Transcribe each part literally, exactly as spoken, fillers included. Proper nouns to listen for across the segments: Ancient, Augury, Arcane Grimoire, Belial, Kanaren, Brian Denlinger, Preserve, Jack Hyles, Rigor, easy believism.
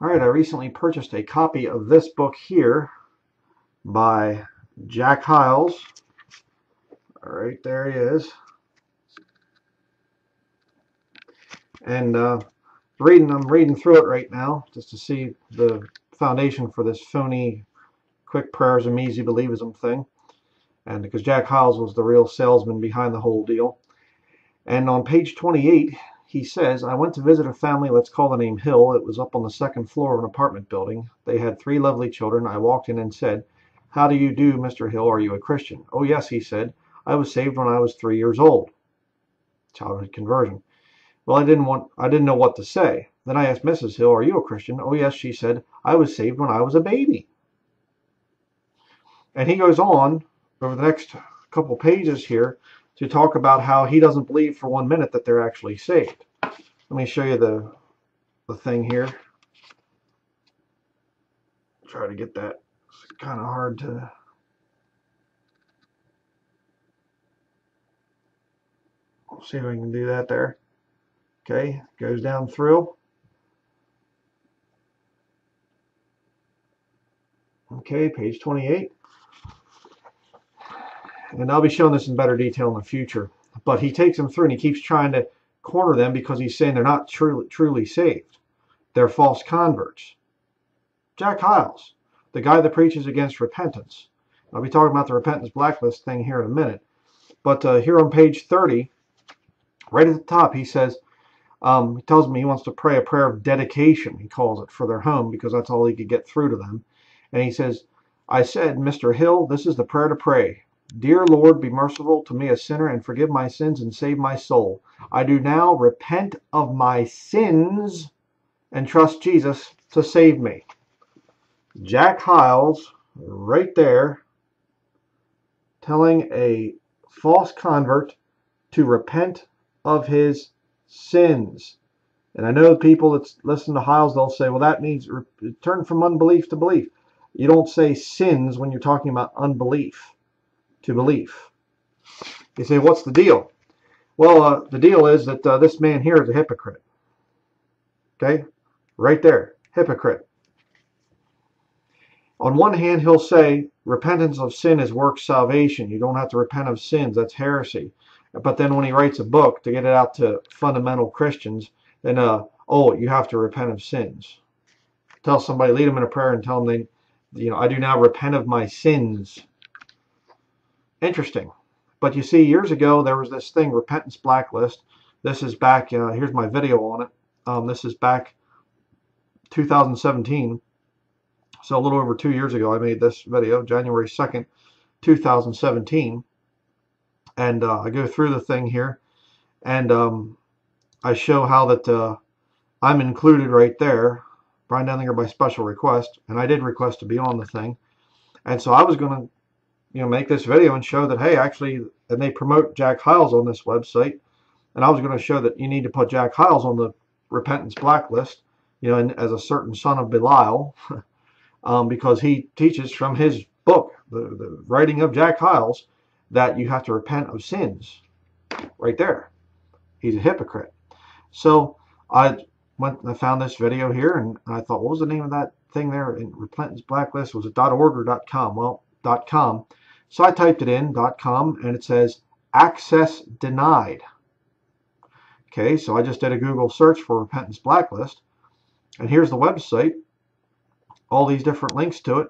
All right, I recently purchased a copy of this book here by Jack Hyles. All right, there he is. And uh, reading, I'm reading through it right now just to see the foundation for this phony quick prayerism, easy believism thing. And because Jack Hyles was the real salesman behind the whole deal. And on page twenty-eight, he says, I went to visit a family, let's call the name Hill. It was up on the second floor of an apartment building. They had three lovely children. I walked in and said, how do you do, Mister Hill? Are you a Christian? Oh, yes, he said. I was saved when I was three years old. Childhood conversion. Well, I didn't want, I didn't know what to say. Then I asked Missus Hill, are you a Christian? Oh, yes, she said. I was saved when I was a baby. And he goes on over the next couple pages here to talk about how he doesn't believe for one minute that they're actually saved. Let me show you the, the thing here. Try to get that. It's kind of hard to... see if we can do that there. Okay, goes down through. Okay, page twenty-eight. And I'll be showing this in better detail in the future. But he takes them through and he keeps trying to corner them because he's saying they're not truly, truly saved. They're false converts. Jack Hyles, the guy that preaches against repentance. I'll be talking about the repentance blacklist thing here in a minute. But uh, here on page thirty, right at the top, he says, um, he tells me he wants to pray a prayer of dedication, he calls it, for their home because that's all he could get through to them. And he says, I said, Mister Hill, this is the prayer to pray. Dear Lord, be merciful to me, a sinner, and forgive my sins and save my soul. I do now repent of my sins and trust Jesus to save me. Jack Hyles, right there, telling a false convert to repent of his sins. And I know people that listen to Hyles, they'll say, well, that means turn from unbelief to belief. You don't say sins when you're talking about unbelief to belief. You say, what's the deal? Well, uh, the deal is that uh, this man here is a hypocrite. Okay? Right there. Hypocrite. On one hand, he'll say, repentance of sin is works salvation. You don't have to repent of sins. That's heresy. But then when he writes a book to get it out to fundamental Christians, then, uh, oh, you have to repent of sins. Tell somebody, lead them in a prayer and tell them, they, you know, I do now repent of my sins. Interesting. But you see, years ago there was this thing, repentance blacklist. This is back, uh, here's my video on it. Um, this is back two thousand seventeen. So a little over two years ago I made this video, January second, two thousand seventeen. And uh, I go through the thing here, and um, I show how that uh, I'm included right there, Brian Denlinger by special request, and I did request to be on the thing. And so I was going to you know, make this video and show that, hey, actually, and they promote Jack Hyles on this website, and I was going to show that you need to put Jack Hyles on the repentance blacklist, you know, and as a certain son of Belial, um, because he teaches from his book, the, the writing of Jack Hyles, that you have to repent of sins. Right there. He's a hypocrite. So I went and I found this video here, and I thought, what was the name of that thing there in repentance blacklist? Was it .org or .com? Well, .com. So I typed it in, .com, and it says, access denied. Okay, so I just did a Google search for repentance blacklist. And here's the website. All these different links to it.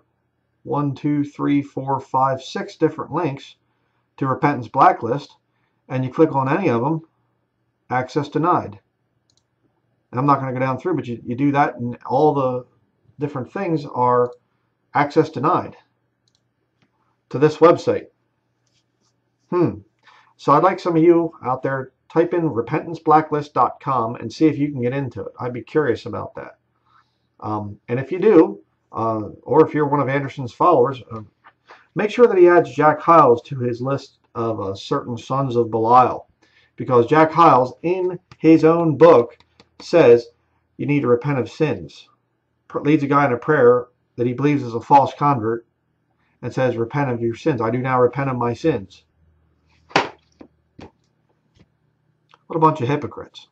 One, two, three, four, five, six different links to repentance blacklist. And you click on any of them, access denied. And I'm not going to go down through, but you, you do that and all the different things are access denied to this website. Hmm. So I'd like some of you out there, type in repentance blacklist dot com and see if you can get into it. I'd be curious about that. Um, and if you do, uh, or if you're one of Anderson's followers, uh, make sure that he adds Jack Hyles to his list of uh, certain sons of Belial, because Jack Hyles in his own book says you need to repent of sins. Leads a guy in a prayer that he believes is a false convert. It says, repent of your sins. I do now repent of my sins. What a bunch of hypocrites.